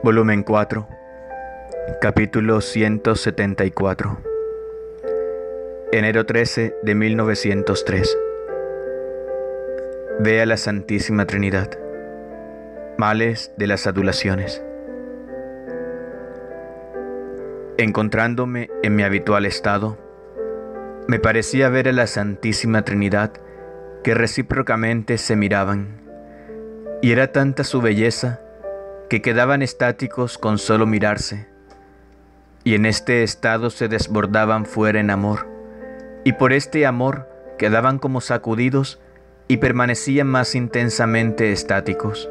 Volumen 4, capítulo 174, enero 13 de 1903. Ve a la Santísima Trinidad. Males de las adulaciones. Encontrándome en mi habitual estado, me parecía ver a la Santísima Trinidad que recíprocamente se miraban, y era tanta su belleza que quedaban estáticos con solo mirarse, y en este estado se desbordaban fuera en amor, y por este amor quedaban como sacudidos y permanecían más intensamente estáticos.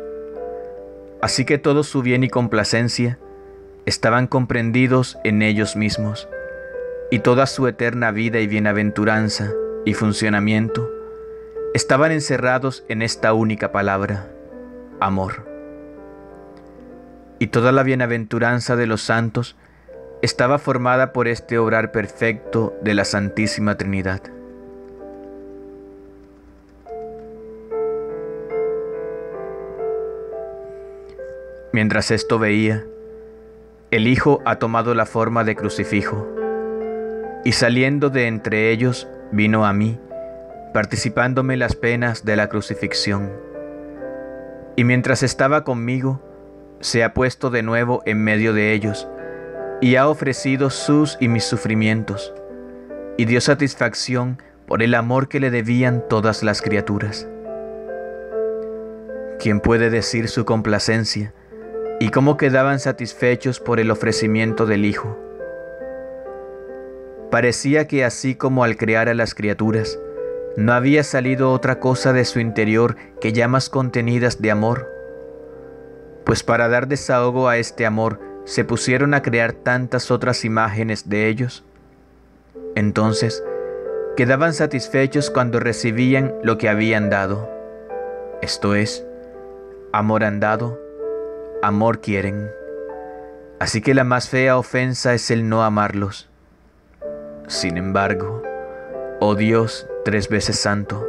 Así que todo su bien y complacencia estaban comprendidos en ellos mismos, y toda su eterna vida y bienaventuranza y funcionamiento estaban encerrados en esta única palabra: amor. Y toda la bienaventuranza de los santos estaba formada por este obrar perfecto de la Santísima Trinidad. Mientras esto veía, el Hijo ha tomado la forma de crucifijo, y saliendo de entre ellos vino a mí, participándome las penas de la crucifixión. Y mientras estaba conmigo, se ha puesto de nuevo en medio de ellos, y ha ofrecido sus y mis sufrimientos, y dio satisfacción por el amor que le debían todas las criaturas. ¿Quién puede decir su complacencia y cómo quedaban satisfechos por el ofrecimiento del Hijo? Parecía que así como al crear a las criaturas, no había salido otra cosa de su interior que llamas contenidas de amor, pues para dar desahogo a este amor se pusieron a crear tantas otras imágenes de ellos. Entonces, quedaban satisfechos cuando recibían lo que habían dado. Esto es, amor han dado, amor quieren. Así que la más fea ofensa es el no amarlos. Sin embargo, oh Dios tres veces santo,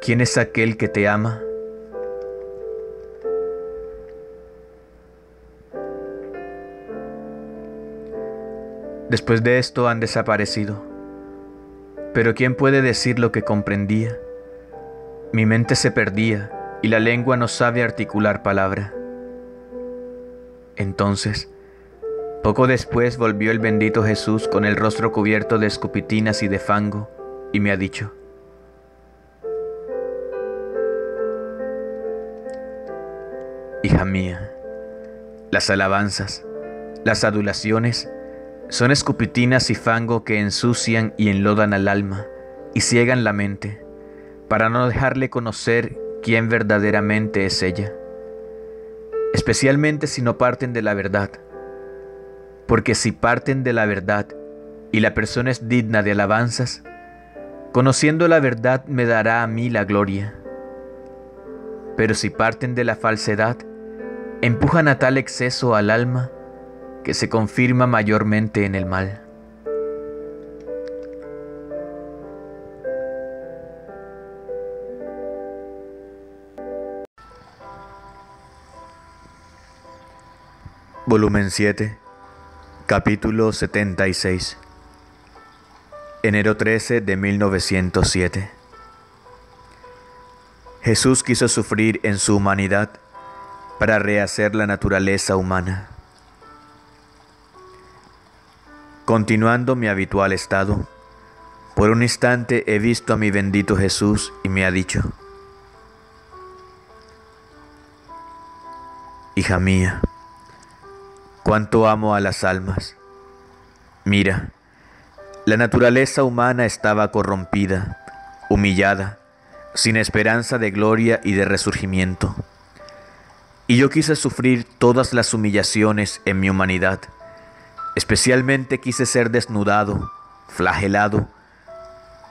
¿quién es aquel que te ama? Después de esto han desaparecido, pero ¿quién puede decir lo que comprendía? Mi mente se perdía y la lengua no sabe articular palabra. Entonces, poco después volvió el bendito Jesús con el rostro cubierto de escupitinas y de fango, y me ha dicho: Hija mía, las alabanzas, las adulaciones, son escupitinas y fango que ensucian y enlodan al alma y ciegan la mente, para no dejarle conocer quién verdaderamente es ella, especialmente si no parten de la verdad, porque si parten de la verdad y la persona es digna de alabanzas, conociendo la verdad me dará a mí la gloria. Pero si parten de la falsedad, empujan a tal exceso al alma que se confirma mayormente en el mal. Volumen 7, capítulo 76, enero 13 de 1907. Jesús quiso sufrir en su humanidad para rehacer la naturaleza humana. Continuando mi habitual estado, por un instante he visto a mi bendito Jesús y me ha dicho: Hija mía, cuánto amo a las almas. Mira, la naturaleza humana estaba corrompida, humillada, sin esperanza de gloria y de resurgimiento. Y yo quise sufrir todas las humillaciones en mi humanidad. Especialmente quise ser desnudado, flagelado,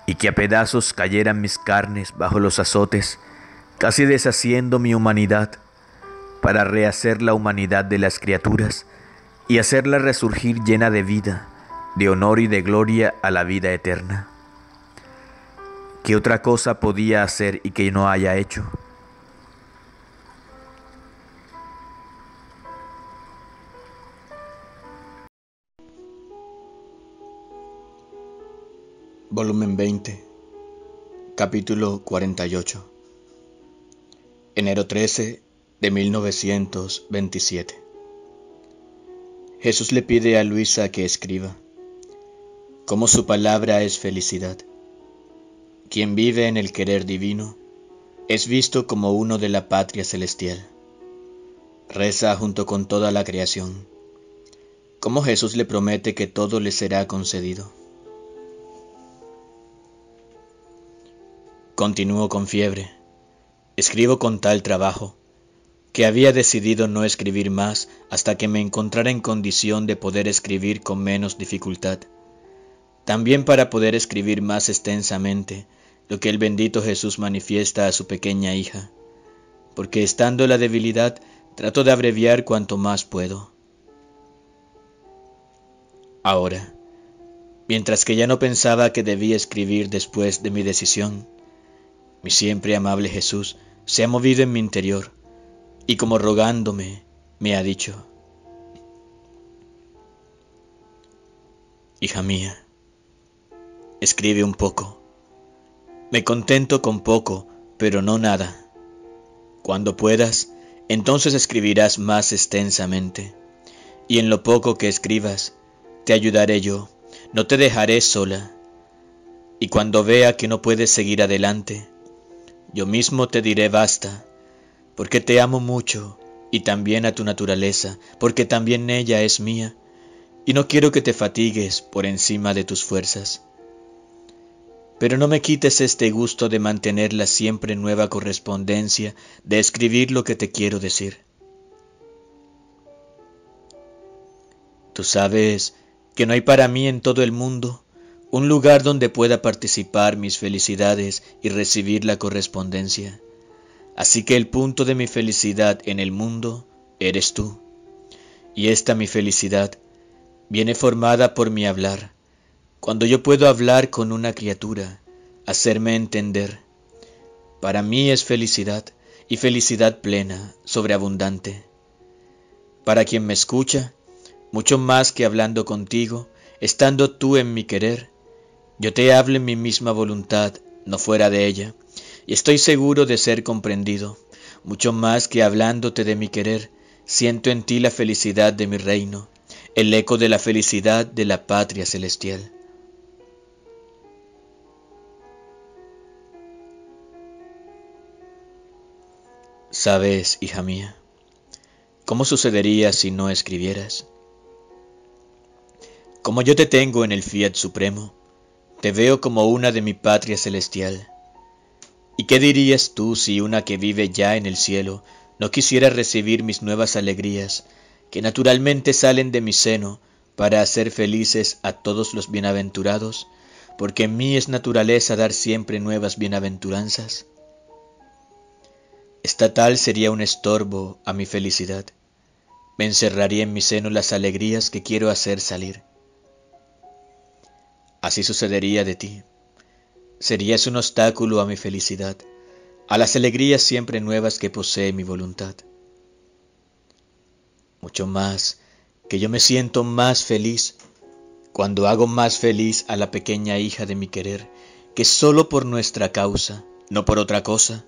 y que a pedazos cayeran mis carnes bajo los azotes, casi deshaciendo mi humanidad, para rehacer la humanidad de las criaturas y hacerla resurgir llena de vida, de honor y de gloria a la vida eterna. ¿Qué otra cosa podía hacer y que no haya hecho? Volumen 20, capítulo 48, enero 13 de 1927. Jesús le pide a Luisa que escriba cómo su palabra es felicidad. Quien vive en el querer divino es visto como uno de la patria celestial. Reza junto con toda la creación, como Jesús le promete que todo le será concedido. Continúo con fiebre. Escribo con tal trabajo que había decidido no escribir más hasta que me encontrara en condición de poder escribir con menos dificultad. También para poder escribir más extensamente lo que el bendito Jesús manifiesta a su pequeña hija, porque estando la debilidad trato de abreviar cuanto más puedo. Ahora, mientras que ya no pensaba que debía escribir después de mi decisión, mi siempre amable Jesús se ha movido en mi interior y como rogándome me ha dicho: hija mía, escribe un poco. Me contento con poco, pero no nada. Cuando puedas, entonces escribirás más extensamente, y en lo poco que escribas te ayudaré yo, no te dejaré sola. Y cuando vea que no puedes seguir adelante, yo mismo te diré basta, porque te amo mucho y también a tu naturaleza, porque también ella es mía, y no quiero que te fatigues por encima de tus fuerzas. Pero no me quites este gusto de mantener la siempre nueva correspondencia, de escribir lo que te quiero decir. Tú sabes que no hay para mí en todo el mundo un lugar donde pueda participar mis felicidades y recibir la correspondencia. Así que el punto de mi felicidad en el mundo eres tú. Y esta mi felicidad viene formada por mi hablar, cuando yo puedo hablar con una criatura, hacerme entender. Para mí es felicidad, y felicidad plena, sobreabundante. Para quien me escucha, mucho más que hablando contigo, estando tú en mi querer, yo te hablo en mi misma voluntad, no fuera de ella, y estoy seguro de ser comprendido. Mucho más que hablándote de mi querer, siento en ti la felicidad de mi reino, el eco de la felicidad de la patria celestial. ¿Sabes, hija mía, cómo sucedería si no escribieras? Como yo te tengo en el Fiat Supremo, te veo como una de mi patria celestial. ¿Y qué dirías tú si una que vive ya en el cielo no quisiera recibir mis nuevas alegrías, que naturalmente salen de mi seno para hacer felices a todos los bienaventurados, porque en mí es naturaleza dar siempre nuevas bienaventuranzas? Esta tal sería un estorbo a mi felicidad. Me encerraría en mi seno las alegrías que quiero hacer salir. Así sucedería de ti. Serías un obstáculo a mi felicidad, a las alegrías siempre nuevas que posee mi voluntad. Mucho más que yo me siento más feliz cuando hago más feliz a la pequeña hija de mi querer, que solo por nuestra causa, no por otra cosa,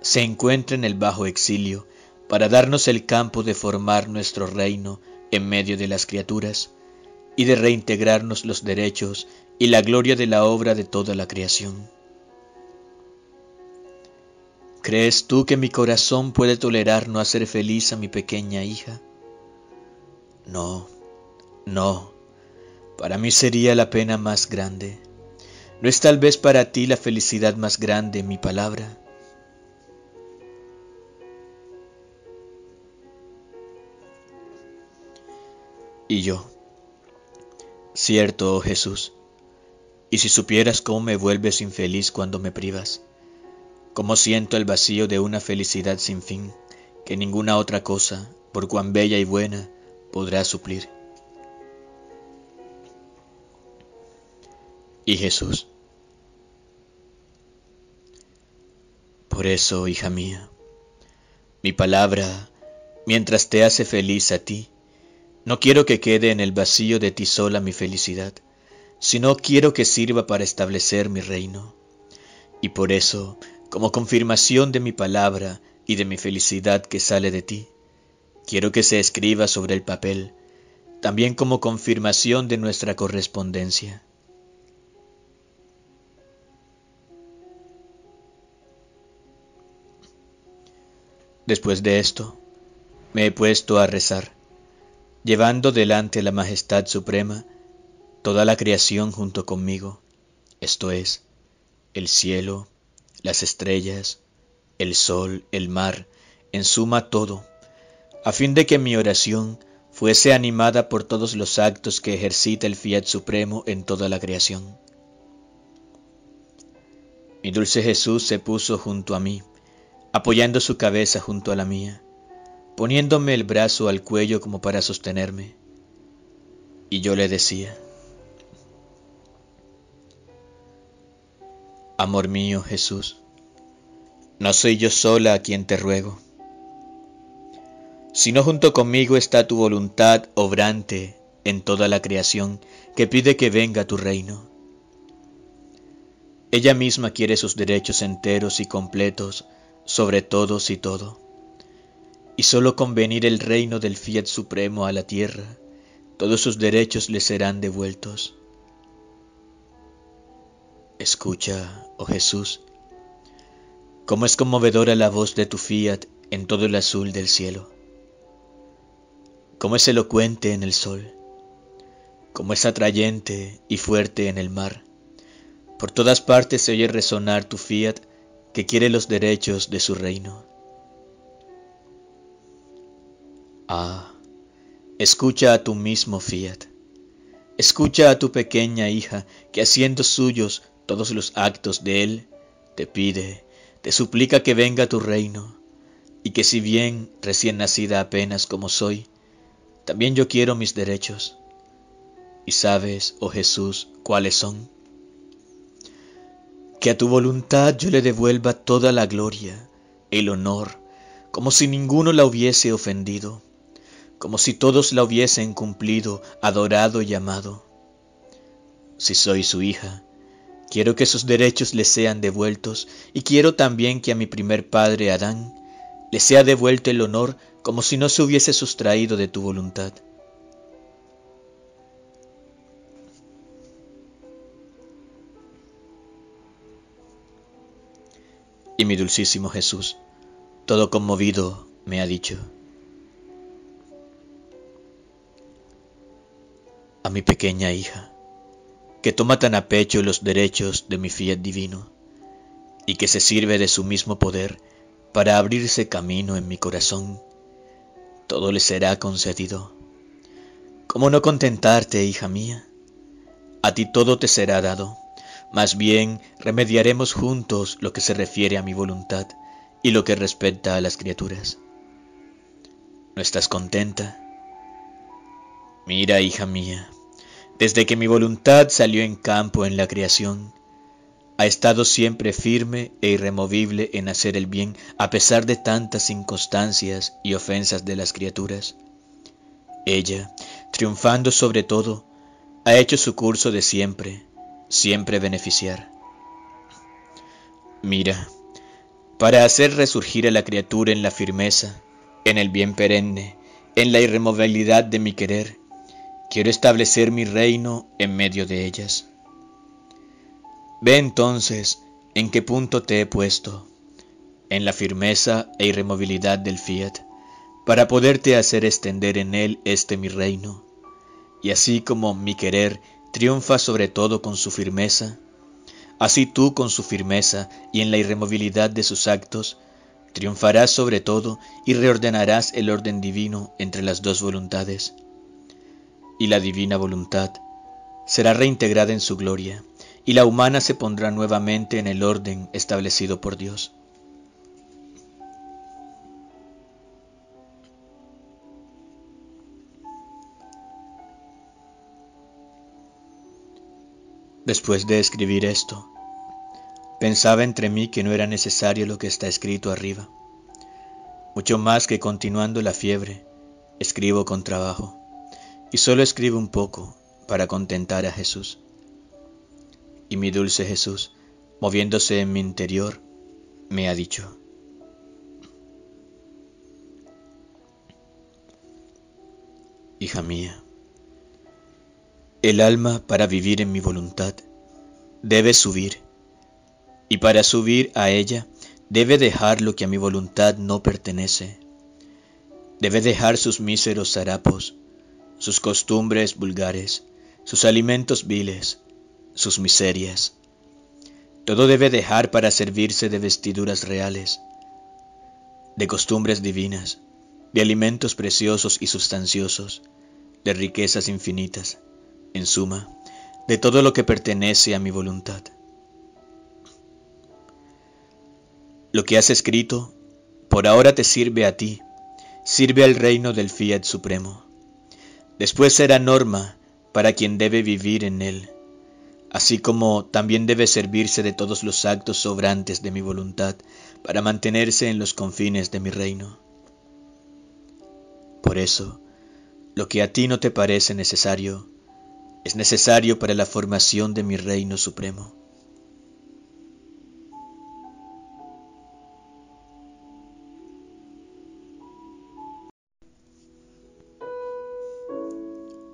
se encuentra en el bajo exilio para darnos el campo de formar nuestro reino en medio de las criaturas, y de reintegrarnos los derechos y la gloria de la obra de toda la creación. ¿Crees tú que mi corazón puede tolerar no hacer feliz a mi pequeña hija? No, no, para mí sería la pena más grande. ¿No es tal vez para ti la felicidad más grande mi palabra? Y yo: cierto, oh Jesús, y si supieras cómo me vuelves infeliz cuando me privas, cómo siento el vacío de una felicidad sin fin, que ninguna otra cosa, por cuán bella y buena, podrá suplir. Y Jesús: por eso, hija mía, mi palabra, mientras te hace feliz a ti, no quiero que quede en el vacío de ti sola mi felicidad, sino quiero que sirva para establecer mi reino. Y por eso, como confirmación de mi palabra y de mi felicidad que sale de ti, quiero que se escriba sobre el papel, también como confirmación de nuestra correspondencia. Después de esto, me he puesto a rezar, llevando delante la Majestad Suprema toda la creación junto conmigo, esto es, el cielo, las estrellas, el sol, el mar, en suma todo, a fin de que mi oración fuese animada por todos los actos que ejercita el Fiat Supremo en toda la creación. Mi dulce Jesús se puso junto a mí, apoyando su cabeza junto a la mía, poniéndome el brazo al cuello como para sostenerme. Y yo le decía: Amor mío, Jesús, no soy yo sola a quien te ruego, sino junto conmigo está tu voluntad obrante en toda la creación que pide que venga tu reino. Ella misma quiere sus derechos enteros y completos sobre todos y todo, y solo con venir el reino del Fiat Supremo a la tierra, todos sus derechos le serán devueltos. Escucha, oh Jesús, cómo es conmovedora la voz de tu Fiat en todo el azul del cielo, cómo es elocuente en el sol, cómo es atrayente y fuerte en el mar. Por todas partes se oye resonar tu Fiat que quiere los derechos de su reino. Ah, escucha a tu mismo Fiat, escucha a tu pequeña hija que haciendo suyos todos los actos de él, te pide, te suplica que venga tu reino, y que si bien recién nacida apenas como soy, también yo quiero mis derechos. ¿Y sabes, oh Jesús, cuáles son? Que a tu voluntad yo le devuelva toda la gloria, el honor, como si ninguno la hubiese ofendido, como si todos la hubiesen cumplido, adorado y amado. Si soy su hija, quiero que sus derechos le sean devueltos y quiero también que a mi primer padre Adán le sea devuelto el honor como si no se hubiese sustraído de tu voluntad. Y mi dulcísimo Jesús, todo conmovido, me ha dicho: A mi pequeña hija, que toma tan a pecho los derechos de mi Fiat divino, y que se sirve de su mismo poder para abrirse camino en mi corazón, todo le será concedido. ¿Cómo no contentarte, hija mía? A ti todo te será dado. Más bien, remediaremos juntos lo que se refiere a mi voluntad y lo que respecta a las criaturas. ¿No estás contenta? Mira, hija mía, desde que mi voluntad salió en campo en la creación, ha estado siempre firme e irremovible en hacer el bien a pesar de tantas inconstancias y ofensas de las criaturas. Ella, triunfando sobre todo, ha hecho su curso de siempre, siempre beneficiar. Mira, para hacer resurgir a la criatura en la firmeza, en el bien perenne, en la irremovibilidad de mi querer, quiero establecer mi reino en medio de ellas. Ve entonces en qué punto te he puesto, en la firmeza e irremovibilidad del Fiat, para poderte hacer extender en él este mi reino, y así como mi querer triunfa sobre todo con su firmeza, así tú con su firmeza y en la irremovibilidad de sus actos, triunfarás sobre todo y reordenarás el orden divino entre las dos voluntades. Y la divina voluntad será reintegrada en su gloria, y la humana se pondrá nuevamente en el orden establecido por Dios. Después de escribir esto, pensaba entre mí que no era necesario lo que está escrito arriba, mucho más que continuando la fiebre, escribo con trabajo, y solo escribo un poco para contentar a Jesús. y mi dulce Jesús, moviéndose en mi interior, me ha dicho: hija mía, el alma para vivir en mi voluntad debe subir, y para subir a ella debe dejar lo que a mi voluntad no pertenece. Debe dejar sus míseros harapos, sus costumbres vulgares, sus alimentos viles, sus miserias. Todo debe dejar para servirse de vestiduras reales, de costumbres divinas, de alimentos preciosos y sustanciosos, de riquezas infinitas, en suma, de todo lo que pertenece a mi voluntad. Lo que has escrito, por ahora te sirve a ti, sirve al reino del Fiat Supremo. Después será norma para quien debe vivir en él, así como también debe servirse de todos los actos sobrantes de mi voluntad para mantenerse en los confines de mi reino. Por eso, lo que a ti no te parece necesario, es necesario para la formación de mi reino supremo.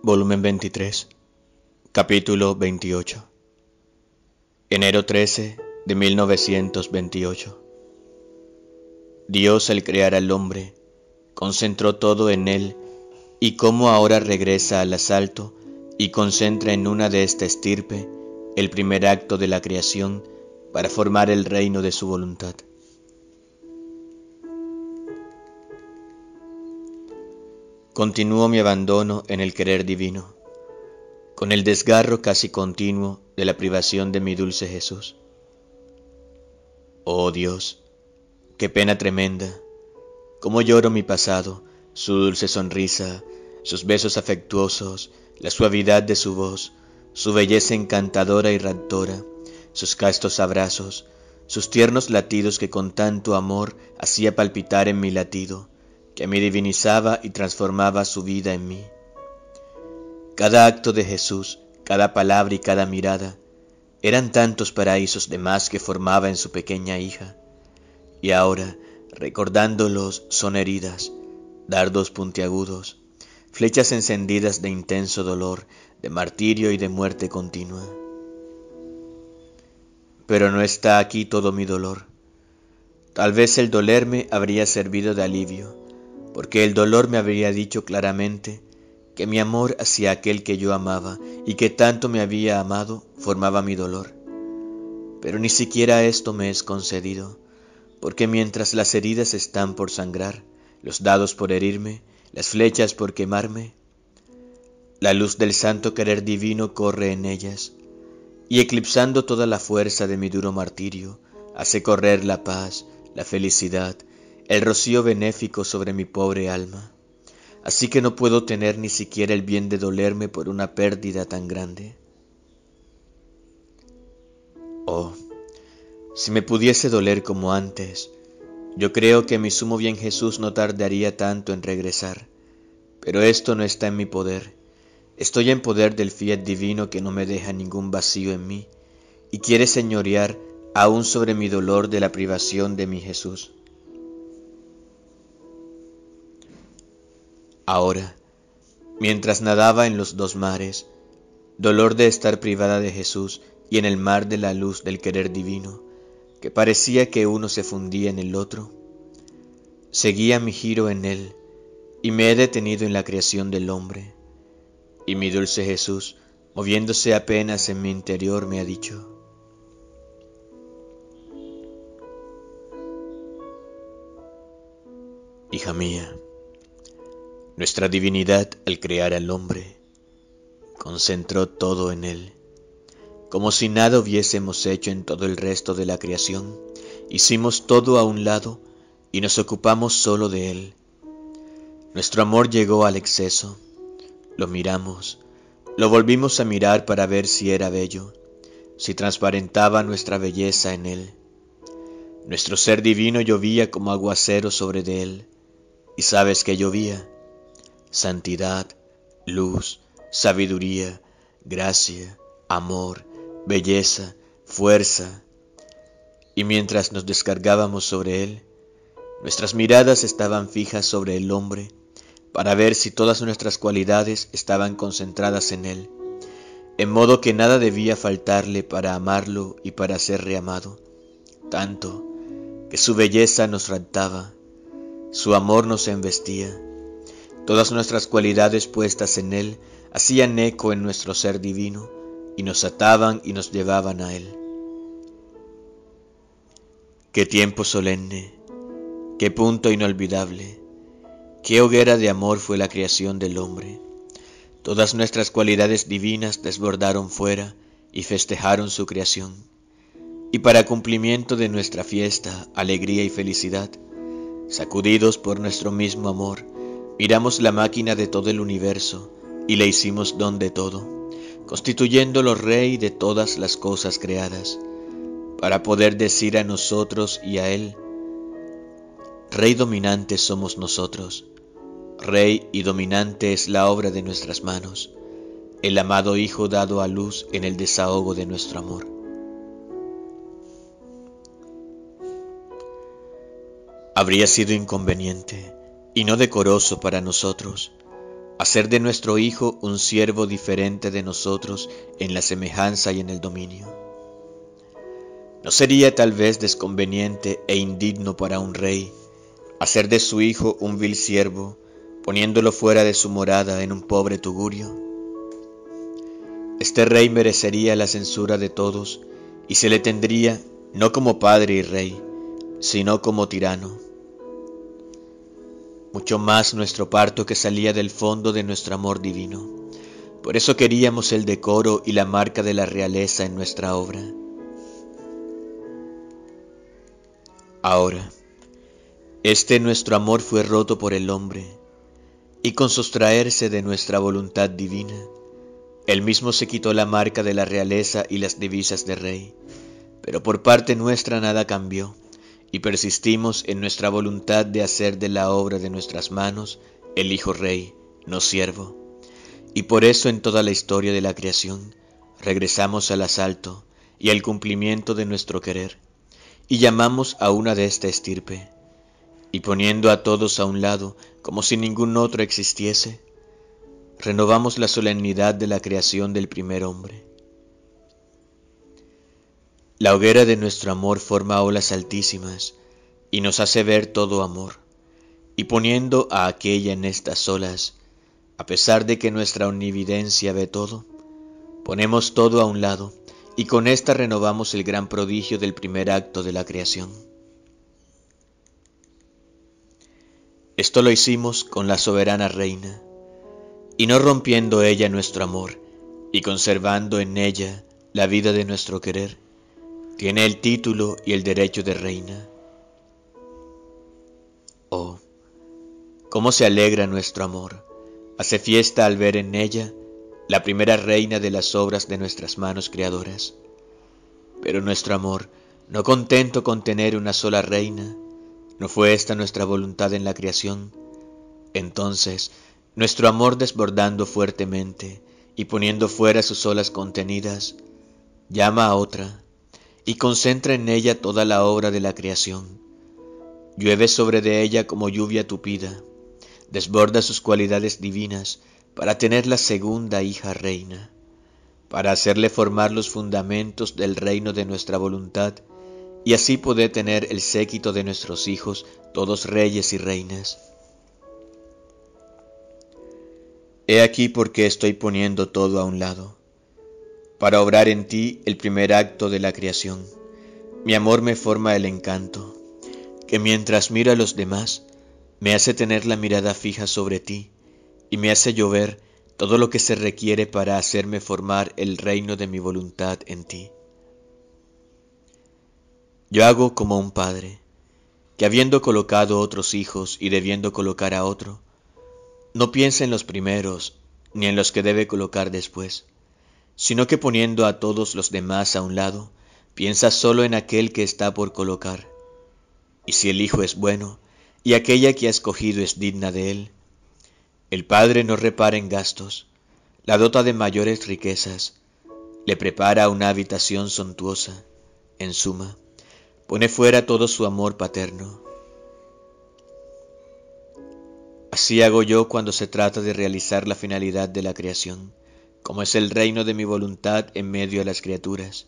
Volumen 23, capítulo 28, enero 13 de 1928. Dios, al crear al hombre, concentró todo en él, y como ahora regresa al asalto y concentra en una de esta estirpe el primer acto de la creación para formar el reino de su voluntad. Continúo mi abandono en el querer divino, con el desgarro casi continuo de la privación de mi dulce Jesús. Oh Dios, qué pena tremenda, cómo lloro mi pasado, su dulce sonrisa, sus besos afectuosos, la suavidad de su voz, su belleza encantadora y raptora, sus castos abrazos, sus tiernos latidos que con tanto amor hacía palpitar en mi latido, que me divinizaba y transformaba su vida en mí. Cada acto de Jesús, cada palabra y cada mirada, eran tantos paraísos de más que formaba en su pequeña hija, y ahora, recordándolos, son heridas, dardos puntiagudos, flechas encendidas de intenso dolor, de martirio y de muerte continua. Pero no está aquí todo mi dolor. Tal vez el dolerme habría servido de alivio, porque el dolor me habría dicho claramente que mi amor hacia aquel que yo amaba y que tanto me había amado formaba mi dolor. Pero ni siquiera esto me es concedido, porque mientras las heridas están por sangrar, los dados por herirme, las flechas por quemarme, la luz del santo querer divino corre en ellas, y eclipsando toda la fuerza de mi duro martirio, hace correr la paz, la felicidad, el rocío benéfico sobre mi pobre alma. Así que no puedo tener ni siquiera el bien de dolerme por una pérdida tan grande. Oh, si me pudiese doler como antes, yo creo que mi sumo bien Jesús no tardaría tanto en regresar, pero esto no está en mi poder. Estoy en poder del Fiat divino que no me deja ningún vacío en mí y quiere señorear aún sobre mi dolor de la privación de mi Jesús. Ahora, mientras nadaba en los dos mares, dolor de estar privada de Jesús y en el mar de la luz del querer divino, que parecía que uno se fundía en el otro, seguía mi giro en él y me he detenido en la creación del hombre, y mi dulce Jesús, moviéndose apenas en mi interior, me ha dicho: hija mía, nuestra divinidad al crear al hombre concentró todo en él, como si nada hubiésemos hecho en todo el resto de la creación. Hicimos todo a un lado y nos ocupamos solo de él. Nuestro amor llegó al exceso, lo miramos, lo volvimos a mirar para ver si era bello, si transparentaba nuestra belleza en él. Nuestro ser divino llovía como aguacero sobre de él, y sabes que llovía: santidad, luz, sabiduría, gracia, amor, belleza, fuerza, y mientras nos descargábamos sobre él, nuestras miradas estaban fijas sobre el hombre para ver si todas nuestras cualidades estaban concentradas en él, en modo que nada debía faltarle para amarlo y para ser reamado, tanto que su belleza nos raptaba, su amor nos embestía. Todas nuestras cualidades puestas en él hacían eco en nuestro ser divino y nos ataban y nos llevaban a él. ¡Qué tiempo solemne! ¡Qué punto inolvidable! ¡Qué hoguera de amor fue la creación del hombre! Todas nuestras cualidades divinas desbordaron fuera y festejaron su creación. Y para cumplimiento de nuestra fiesta, alegría y felicidad, sacudidos por nuestro mismo amor, miramos la máquina de todo el universo y le hicimos don de todo, constituyéndolo rey de todas las cosas creadas, para poder decir a nosotros y a él: Rey dominante somos nosotros, Rey y dominante es la obra de nuestras manos, el amado Hijo dado a luz en el desahogo de nuestro amor. Habría sido inconveniente y no decoroso para nosotros hacer de nuestro Hijo un siervo diferente de nosotros en la semejanza y en el dominio. ¿No sería tal vez desconveniente e indigno para un rey hacer de su hijo un vil siervo, poniéndolo fuera de su morada en un pobre tugurio? Este rey merecería la censura de todos y se le tendría no como padre y rey, sino como tirano. Mucho más nuestro parto que salía del fondo de nuestro amor divino. Por eso queríamos el decoro y la marca de la realeza en nuestra obra. Ahora, este nuestro amor fue roto por el hombre, y con sustraerse de nuestra voluntad divina, él mismo se quitó la marca de la realeza y las divisas de rey, pero por parte nuestra nada cambió, y persistimos en nuestra voluntad de hacer de la obra de nuestras manos el Hijo Rey, no siervo, y por eso en toda la historia de la creación regresamos al asalto y al cumplimiento de nuestro querer, y llamamos a una de esta estirpe, y poniendo a todos a un lado, como si ningún otro existiese, renovamos la solemnidad de la creación del primer hombre. La hoguera de nuestro amor forma olas altísimas, y nos hace ver todo amor, y poniendo a aquella en estas olas, a pesar de que nuestra omnividencia ve todo, ponemos todo a un lado, y con esta renovamos el gran prodigio del primer acto de la creación. Esto lo hicimos con la soberana reina, y no rompiendo ella nuestro amor, y conservando en ella la vida de nuestro querer, tiene el título y el derecho de reina. Oh, cómo se alegra nuestro amor, hace fiesta al ver en ella la primera reina de las obras de nuestras manos creadoras. Pero nuestro amor, no contento con tener una sola reina, no fue esta nuestra voluntad en la creación. Entonces, nuestro amor desbordando fuertemente y poniendo fuera sus olas contenidas, llama a otra y concentra en ella toda la obra de la creación. Llueve sobre de ella como lluvia tupida, desborda sus cualidades divinas, para tener la segunda hija reina, para hacerle formar los fundamentos del reino de nuestra voluntad, y así poder tener el séquito de nuestros hijos, todos reyes y reinas. He aquí por qué estoy poniendo todo a un lado, para obrar en ti el primer acto de la creación. Mi amor me forma el encanto, que mientras miro a los demás, me hace tener la mirada fija sobre ti, y me hace llover todo lo que se requiere para hacerme formar el reino de mi voluntad en ti. Yo hago como un padre, que habiendo colocado otros hijos y debiendo colocar a otro, no piensa en los primeros ni en los que debe colocar después, sino que poniendo a todos los demás a un lado, piensa solo en aquel que está por colocar. Y si el hijo es bueno y aquella que ha escogido es digna de él, el padre no repara en gastos, la dota de mayores riquezas, le prepara una habitación suntuosa, en suma, pone fuera todo su amor paterno. Así hago yo cuando se trata de realizar la finalidad de la creación, como es el reino de mi voluntad en medio de las criaturas.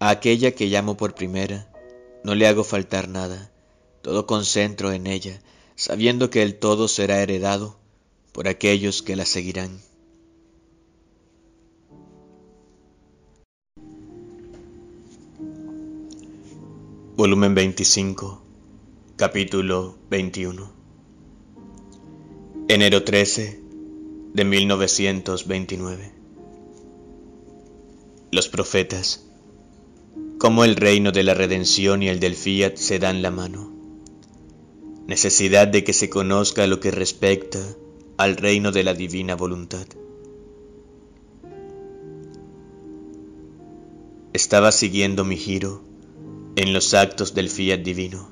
A aquella que llamo por primera, no le hago faltar nada, todo concentro en ella, sabiendo que el todo será heredado por aquellos que la seguirán. Volumen 25, capítulo 21. Enero 13 de 1929. Los profetas, como el reino de la redención y el del fiat se dan la mano. Necesidad de que se conozca lo que respecta al reino de la divina voluntad. Estaba siguiendo mi giro en los actos del fiat divino,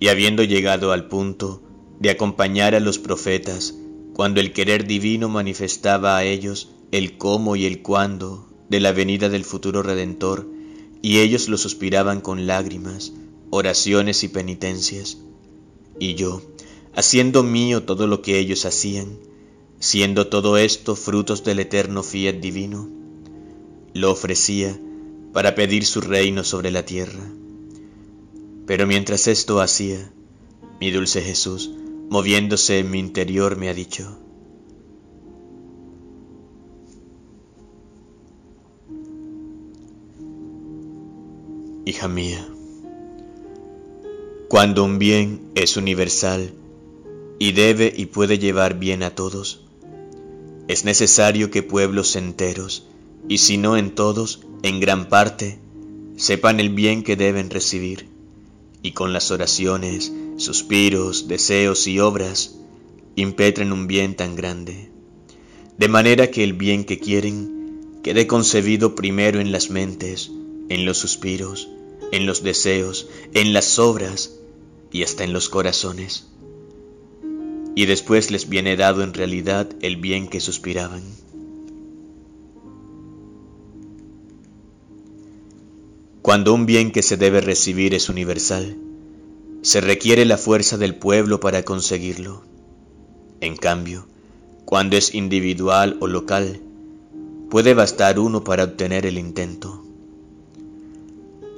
y habiendo llegado al punto de acompañar a los profetas cuando el querer divino manifestaba a ellos el cómo y el cuándo de la venida del futuro Redentor, y ellos lo suspiraban con lágrimas, oraciones y penitencias, y yo, haciendo mío todo lo que ellos hacían, siendo todo esto frutos del eterno fiat divino, lo ofrecía para pedir su reino sobre la tierra. Pero mientras esto hacía, mi dulce Jesús, moviéndose en mi interior, me ha dicho: hija mía, cuando un bien es universal y debe y puede llevar bien a todos, es necesario que pueblos enteros, y si no en todos, en gran parte, sepan el bien que deben recibir, y con las oraciones, suspiros, deseos y obras, impetren un bien tan grande, de manera que el bien que quieren quede concebido primero en las mentes, en los suspiros, en los deseos, en las obras y hasta en los corazones. Y después les viene dado en realidad el bien que suspiraban. Cuando un bien que se debe recibir es universal, se requiere la fuerza del pueblo para conseguirlo. En cambio, cuando es individual o local, puede bastar uno para obtener el intento.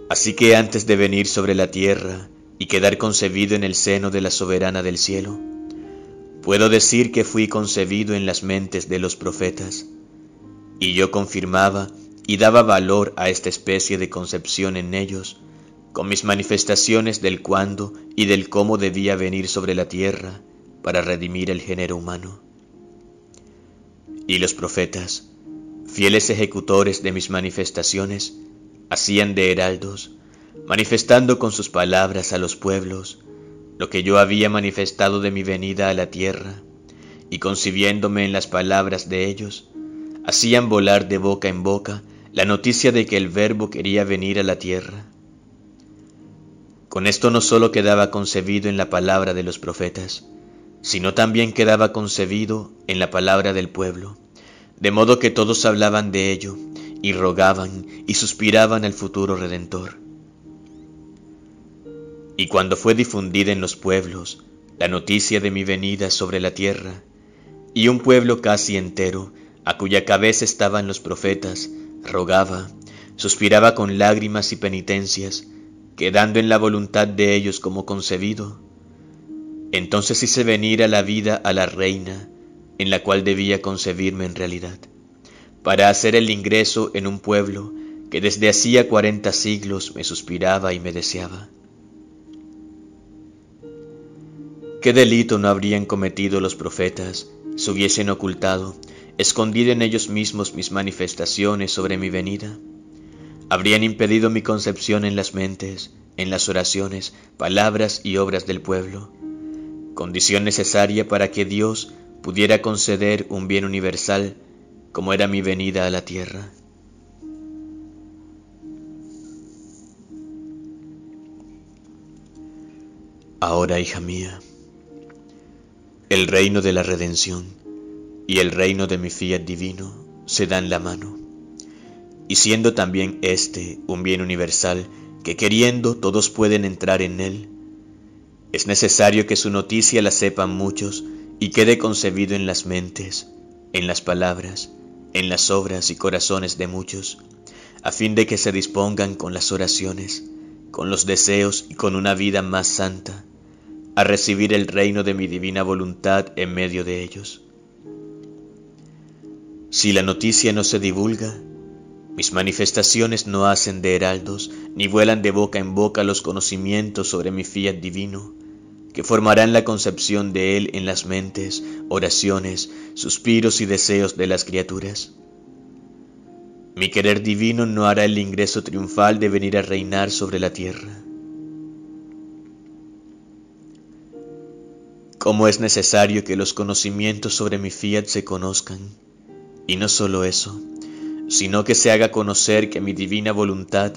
Así que antes de venir sobre la tierra y quedar concebido en el seno de la soberana del cielo, puedo decir que fui concebido en las mentes de los profetas, y yo confirmaba y daba valor a esta especie de concepción en ellos, con mis manifestaciones del cuándo y del cómo debía venir sobre la tierra para redimir el género humano. Y los profetas, fieles ejecutores de mis manifestaciones, hacían de heraldos, manifestando con sus palabras a los pueblos lo que yo había manifestado de mi venida a la tierra, y concibiéndome en las palabras de ellos, hacían volar de boca en boca la noticia de que el Verbo quería venir a la tierra. Con esto no solo quedaba concebido en la palabra de los profetas, sino también quedaba concebido en la palabra del pueblo, de modo que todos hablaban de ello, y rogaban y suspiraban al futuro Redentor. Y cuando fue difundida en los pueblos la noticia de mi venida sobre la tierra, y un pueblo casi entero, a cuya cabeza estaban los profetas, rogaba, suspiraba con lágrimas y penitencias, quedando en la voluntad de ellos como concebido, entonces hice venir a la vida a la reina, en la cual debía concebirme en realidad, para hacer el ingreso en un pueblo que desde hacía 40 siglos me suspiraba y me deseaba. ¿Qué delito no habrían cometido los profetas si hubiesen ocultado, escondido en ellos mismos mis manifestaciones sobre mi venida? Habrían impedido mi concepción en las mentes, en las oraciones, palabras y obras del pueblo, condición necesaria para que Dios pudiera conceder un bien universal como era mi venida a la tierra. Ahora, hija mía, el reino de la redención y el reino de mi fiat divino se dan la mano. y siendo también este un bien universal que queriendo todos pueden entrar en él, es necesario que su noticia la sepan muchos y quede concebido en las mentes, en las palabras, en las obras y corazones de muchos, a fin de que se dispongan con las oraciones, con los deseos y con una vida más santa, a recibir el reino de mi divina voluntad en medio de ellos. Si la noticia no se divulga, mis manifestaciones no hacen de heraldos, ni vuelan de boca en boca los conocimientos sobre mi fiat divino, que formarán la concepción de él en las mentes, oraciones, suspiros y deseos de las criaturas. Mi querer divino no hará el ingreso triunfal de venir a reinar sobre la tierra. Como es necesario que los conocimientos sobre mi fiat se conozcan, y no solo eso, sino que se haga conocer que mi divina voluntad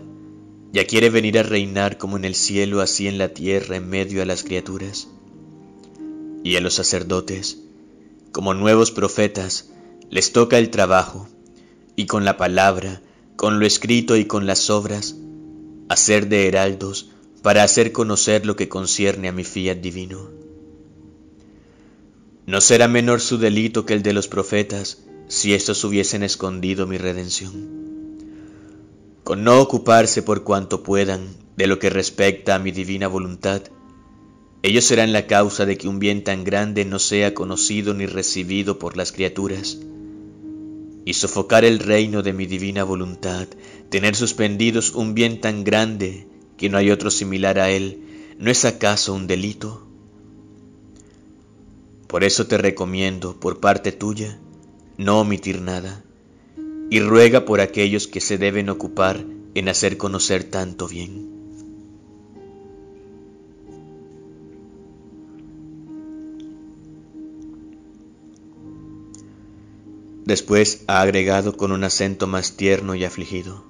ya quiere venir a reinar como en el cielo, así en la tierra, en medio a las criaturas. Y a los sacerdotes, como nuevos profetas, les toca el trabajo, y con la palabra, con lo escrito y con las obras, hacer de heraldos para hacer conocer lo que concierne a mi fiat divino. No será menor su delito que el de los profetas, si estos hubiesen escondido mi redención, con no ocuparse por cuanto puedan de lo que respecta a mi divina voluntad. Ellos serán la causa de que un bien tan grande no sea conocido ni recibido por las criaturas, y sofocar el reino de mi divina voluntad, tener suspendidos un bien tan grande que no hay otro similar a él, ¿no es acaso un delito? Por eso te recomiendo, por parte tuya, no omitir nada, y ruega por aquellos que se deben ocupar en hacer conocer tanto bien. Después ha agregado con un acento más tierno y afligido: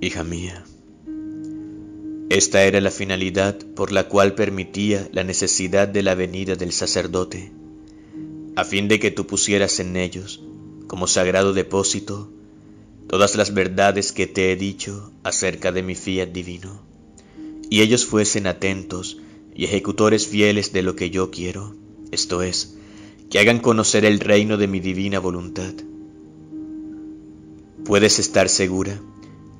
Hija mía, esta era la finalidad por la cual permitía la necesidad de la venida del sacerdote, a fin de que tú pusieras en ellos, como sagrado depósito, todas las verdades que te he dicho acerca de mi fiat divino, y ellos fuesen atentos y ejecutores fieles de lo que yo quiero, esto es, que hagan conocer el reino de mi divina voluntad. Puedes estar segura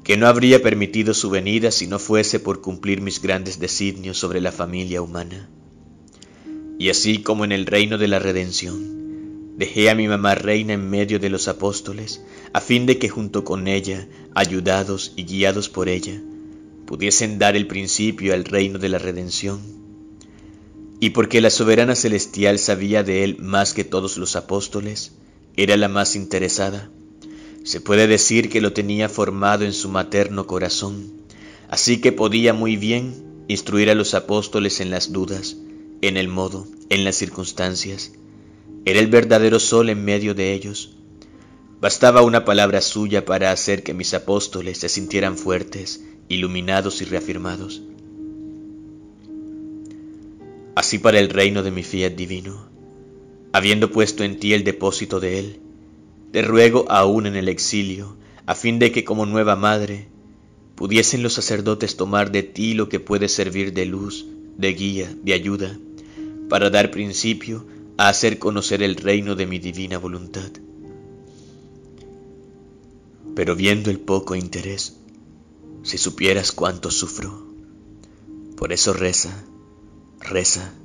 que no habría permitido su venida si no fuese por cumplir mis grandes designios sobre la familia humana. Y así como en el reino de la redención, dejé a mi mamá reina en medio de los apóstoles, a fin de que junto con ella, ayudados y guiados por ella, pudiesen dar el principio al reino de la redención. Y porque la soberana celestial sabía de él más que todos los apóstoles, era la más interesada. Se puede decir que lo tenía formado en su materno corazón, así que podía muy bien instruir a los apóstoles en las dudas, en el modo, en las circunstancias. Era el verdadero sol en medio de ellos. Bastaba una palabra suya para hacer que mis apóstoles se sintieran fuertes, iluminados y reafirmados. Así para el reino de mi fiat divino, habiendo puesto en ti el depósito de él, te ruego aún en el exilio, a fin de que como nueva madre, pudiesen los sacerdotes tomar de ti lo que puede servir de luz, de guía, de ayuda, para dar principio a hacer conocer el reino de mi divina voluntad. Pero viendo el poco interés, si supieras cuánto sufro, por eso reza, reza,